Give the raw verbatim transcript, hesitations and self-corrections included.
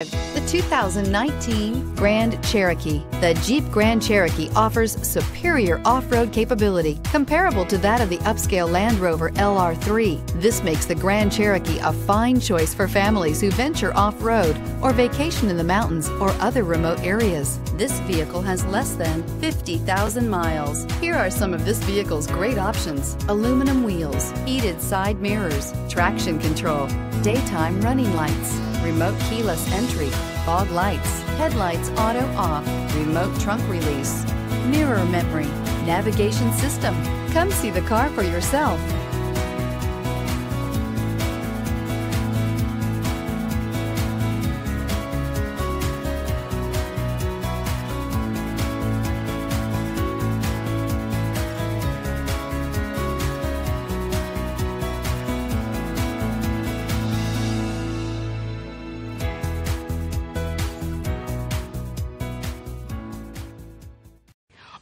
The two thousand nineteen Grand Cherokee. The Jeep Grand Cherokee offers superior off-road capability comparable to that of the upscale Land Rover L R three. This makes the Grand Cherokee a fine choice for families who venture off-road or vacation in the mountains or other remote areas. This vehicle has less than fifty thousand miles. Here are some of this vehicle's great options: aluminum wheels, heated side mirrors, traction control, daytime running lights, remote keyless entry, fog lights, headlights auto off, remote trunk release, mirror memory, navigation system. Come see the car for yourself.